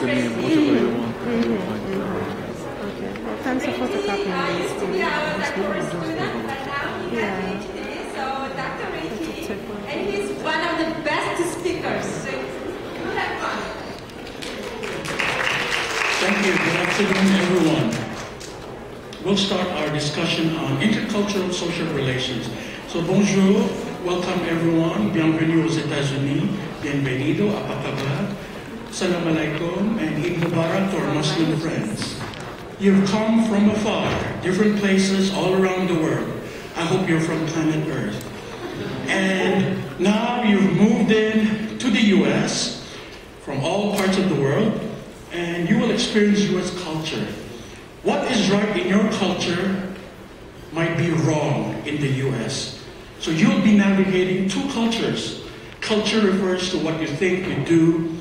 to me whatever you want. Okay. Well, thanks for photocopying this. And he's one of the best speakers. So you have fun. Thank you. Good afternoon, everyone. We'll start our discussion on intercultural social relations. So, bonjour. Welcome, everyone. Bienvenue aux États-Unis. Bienvenido a Pakabad. Salam alaikum and Eid Mubarak to our Muslim friends. You've come from afar, different places all around the world. I hope you're from planet Earth. And now you've moved in to the U.S. from all parts of the world, and you will experience U.S. culture. What is right in your culture might be wrong in the U.S. So you'll be navigating two cultures. Culture refers to what you think, you do,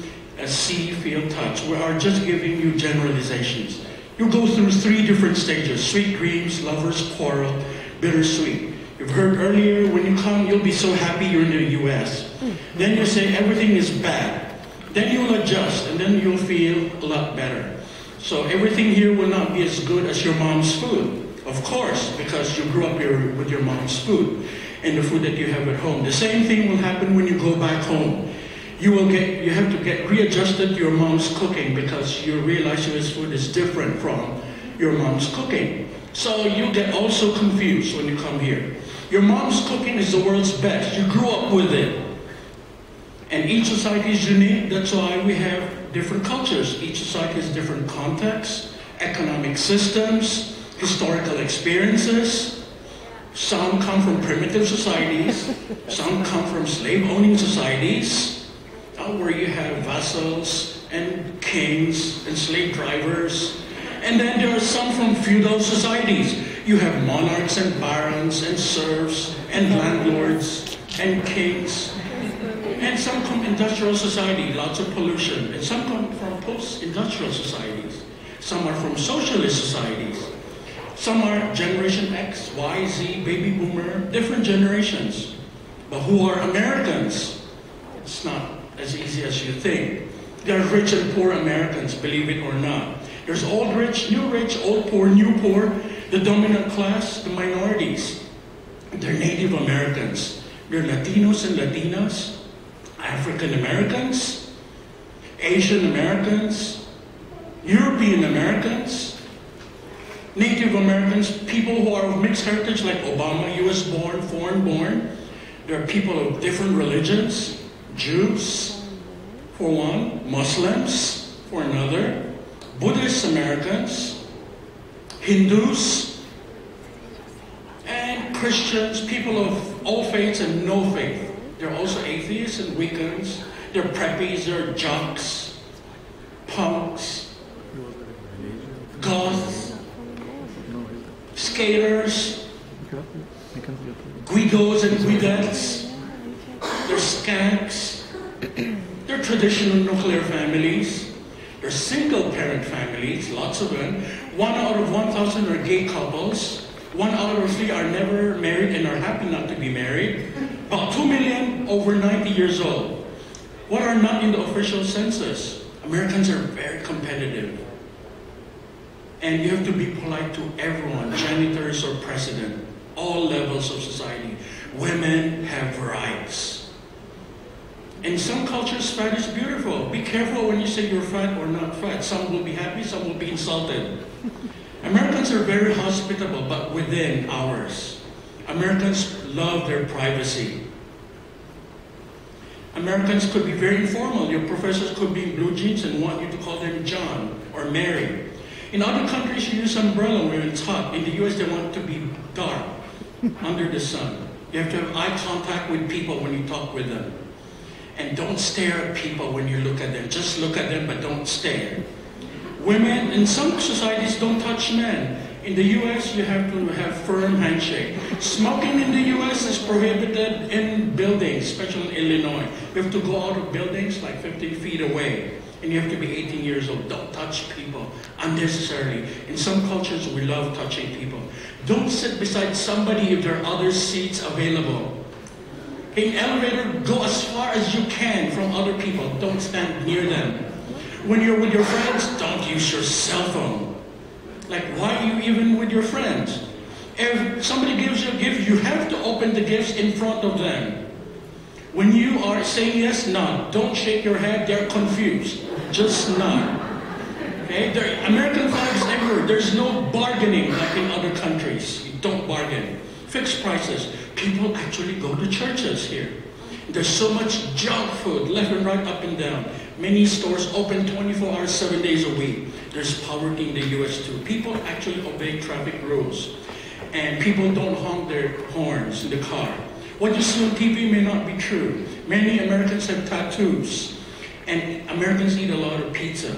see, feel, touch. We are just giving you generalizations. You go through three different stages: sweet dreams, lovers, quarrel, bittersweet. You've heard earlier, when you come, you'll be so happy you're in the U.S. Then you say everything is bad. Then you'll adjust, and then you'll feel a lot better. So everything here will not be as good as your mom's food, of course, because you grew up here with your mom's food and the food that you have at home. The same thing will happen when you go back home. You have to get readjusted to your mom's cooking because you realize U.S. food is different from your mom's cooking. So you get also confused when you come here. Your mom's cooking is the world's best. You grew up with it. And each society is unique. That's why we have different cultures. Each society has different contexts, economic systems, historical experiences. Some come from primitive societies. Some come from slave-owning societies, where you have vassals and kings and slave drivers. And then there are some from feudal societies. You have monarchs and barons and serfs and landlords and kings. And some from industrial society, lots of pollution. And some come from post-industrial societies. Some are from socialist societies. Some are Generation X, Y, Z, Baby Boomer, different generations. But who are Americans? It's not as easy as you think. There are rich and poor Americans, believe it or not. There's old rich, old poor, new poor, the dominant class, the minorities. They're Native Americans. They're Latinos and Latinas, African Americans, Asian Americans, European Americans, Native Americans, people who are of mixed heritage like Obama, US born, foreign born. There are people of different religions, Jews for one, Muslims for another, Buddhist Americans, Hindus, and Christians, people of all faiths and no faith. They're also atheists and Wiccans. They're preppies, they're jocks, punks, goths, skaters, guidos and guidettes. They're skanks. They're traditional nuclear families. They're single-parent families, lots of them. 1 out of 1,000 are gay couples. 1 out of 3 are never married and are happy not to be married. About 2 million over 90 years old. What are not in the official census? Americans are very competitive. And you have to be polite to everyone, janitors or president, all levels of society. Women have rights. In some cultures, fat is beautiful. Be careful when you say you're fat or not fat. Some will be happy, some will be insulted. Americans are very hospitable, but within hours. Americans love their privacy. Americans could be very informal. Your professors could be in blue jeans and want you to call them John or Mary. In other countries, you use umbrella when it's hot. In the U.S., they want to be dark, under the sun. You have to have eye contact with people when you talk with them. And don't stare at people when you look at them. Just look at them, but don't stare. Women in some societies don't touch men. In the U.S., you have to have firm handshake. Smoking in the U.S. is prohibited in buildings, especially in Illinois. You have to go out of buildings like 50 feet away, and you have to be 18 years old. Don't touch people unnecessarily. In some cultures, we love touching people. Don't sit beside somebody if there are other seats available. In elevator, go as far as you can from other people. Don't stand near them. When you're with your friends, don't use your cell phone. Like, why are you even with your friends? If somebody gives you a gift, you have to open the gifts in front of them. When you are saying yes, nod. Don't shake your head, they're confused. Just nod. Okay? There are American flags everywhere. There's no bargaining like in other countries. You don't bargain. Fixed prices. People actually go to churches here. There's so much junk food left and right, up and down. Many stores open 24 hours, 7 days a week. There's poverty in the U.S. too. People actually obey traffic rules. And people don't honk their horns in the car. What you see on TV may not be true. Many Americans have tattoos. And Americans eat a lot of pizza.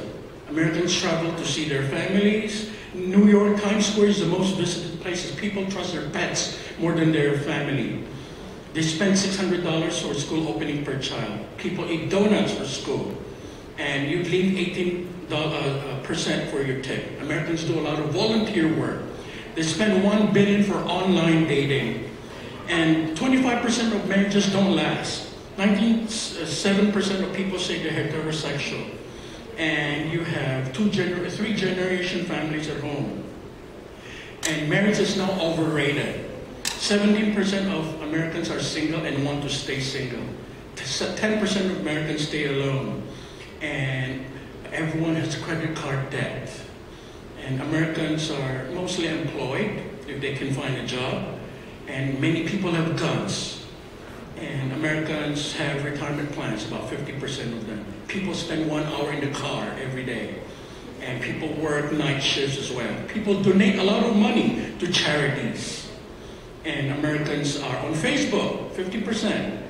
Americans travel to see their families. New York, Times Square is the most visited places. People trust their pets more than their family. They spend $600 for school opening per child. People eat donuts for school. And you leave 18% for your tip. Americans do a lot of volunteer work. They spend $1 billion for online dating. And 25% of marriages don't last. 97% of people say they're heterosexual. And you have three generation families at home. And marriage is now overrated. 17% of Americans are single and want to stay single. 10% of Americans stay alone. And everyone has credit card debt. And Americans are mostly employed if they can find a job. And many people have guns. And Americans have retirement plans, about 50% of them. People spend 1 hour in the car every day. And people work night shifts as well. People donate a lot of money to charities. And Americans are on Facebook, 50%.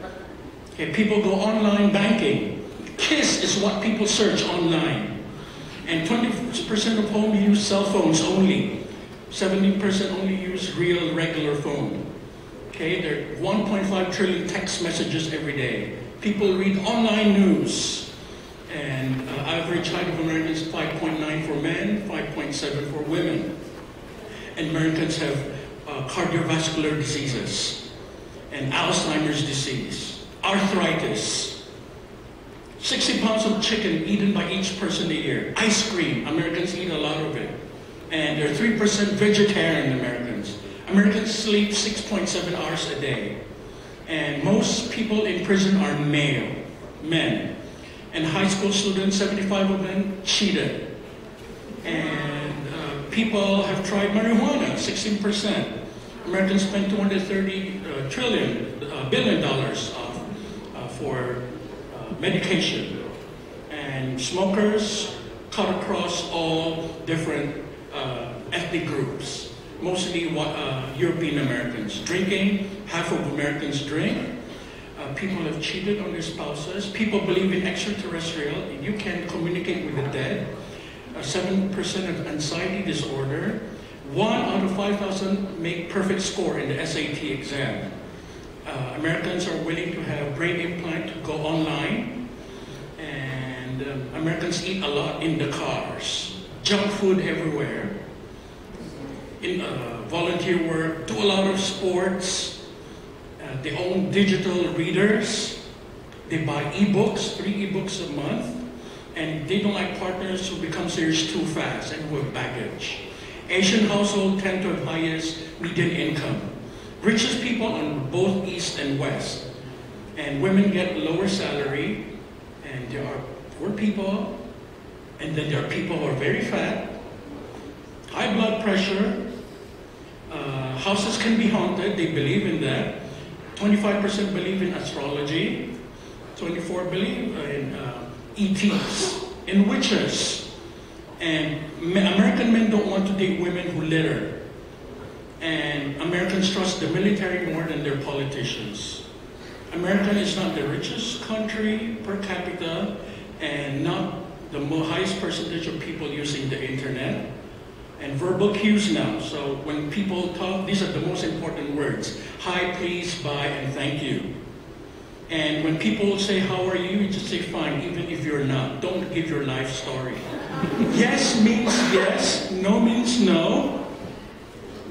Okay, people go online banking. KISS is what people search online. And 20% of home use cell phones only. 70% only use real, regular phone. Okay, there are 1.5 trillion text messages every day. People read online news. And average height of Americans, 5.9 for men, 5.7 for women. And Americans have cardiovascular diseases, and Alzheimer's disease, arthritis, 60 pounds of chicken eaten by each person a year, ice cream, Americans eat a lot of it, and they're 3% vegetarian Americans. Americans sleep 6.7 hours a day, and most people in prison are male, men, and high school students, 75 of them, cheated, and people have tried marijuana, 16%. Americans spend $230 billion for medication. And smokers cut across all different ethnic groups, mostly European Americans. Drinking, half of Americans drink. People have cheated on their spouses. People believe in extraterrestrial. You can communicate with the dead. 7% of anxiety disorder. 1 out of 5,000 make perfect score in the SAT exam. Americans are willing to have brain implant to go online. And Americans eat a lot in the cars. Junk food everywhere. In volunteer work, do a lot of sports. They own digital readers. They buy ebooks, 3 ebooks a month. And they don't like partners who become serious too fast and who have baggage. Asian households tend to have highest median income. Richest people on both East and West. And women get lower salary, and there are poor people, and then there are people who are very fat, high blood pressure, houses can be haunted, they believe in that. 25% believe in astrology, 24 believe in ETs, in witches. And American men don't want to date women who litter. And Americans trust the military more than their politicians. America is not the richest country per capita and not the highest percentage of people using the internet. And verbal cues now. So when people talk, these are the most important words. Hi, please, bye, and thank you. And when people say, how are you? You just say, fine, even if you're not. Don't give your life story. Yes means yes, no means no.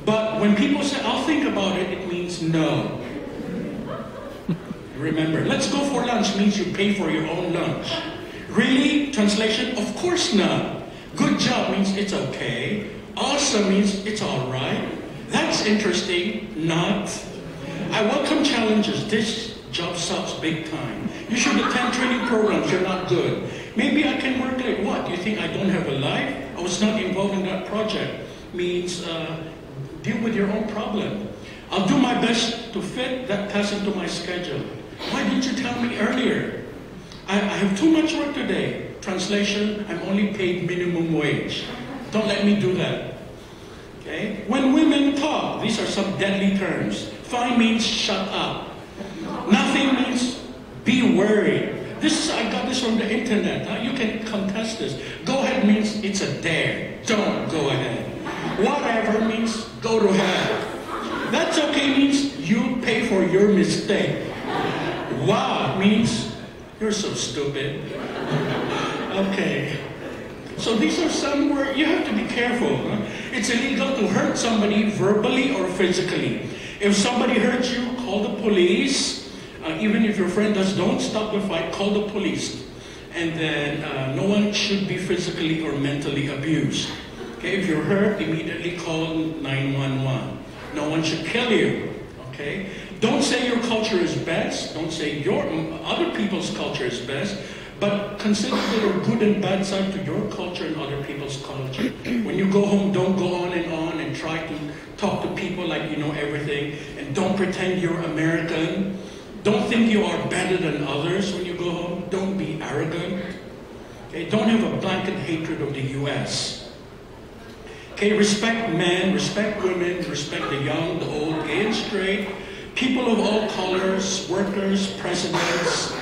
But when people say, I'll think about it, it means no. Remember, let's go for lunch means you pay for your own lunch. Really? Translation? Of course not. Good job means it's okay. Awesome means it's all right. That's interesting. Not. I welcome challenges. This job sucks big time. You should attend training programs. You're not good. Maybe I can work late. What? You think I don't have a life? I was not involved in that project. Means deal with your own problem. I'll do my best to fit that task into my schedule. Why didn't you tell me earlier? I have too much work today. Translation, I'm only paid minimum wage. Don't let me do that. Okay? When women talk, these are some deadly terms. Fine means shut up. Nothing means be worried. This, I got this from the internet. Huh? You can contest this. Go ahead means it's a dare. Don't go ahead. Whatever means go to hell. That's okay means you pay for your mistake. Wow means you're so stupid. Okay. So these are some words you have to be careful. Huh? It's illegal to hurt somebody verbally or physically. If somebody hurts you, call the police. Even if your friend does, don't stop the fight, call the police. And then no one should be physically or mentally abused. Okay, if you're hurt, immediately call 911. No one should kill you. Okay? Don't say your culture is best. Don't say your other people's culture is best. But consider the good and bad side to your culture and other people's culture. When you go home, don't go on and try to talk to people like you know everything. And don't pretend you're American. Don't think you are better than others when you go home. Don't be arrogant. Okay? Don't have a blanket hatred of the U.S. Okay? Respect men, respect women, respect the young, the old, gay and straight, people of all colors, workers, presidents.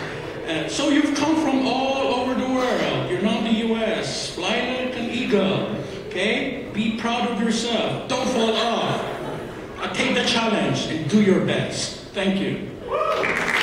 So you've come from all over the world. You're not the U.S. Fly like an eagle. Okay? Be proud of yourself. Don't fall off. Take the challenge and do your best. Thank you. Woo!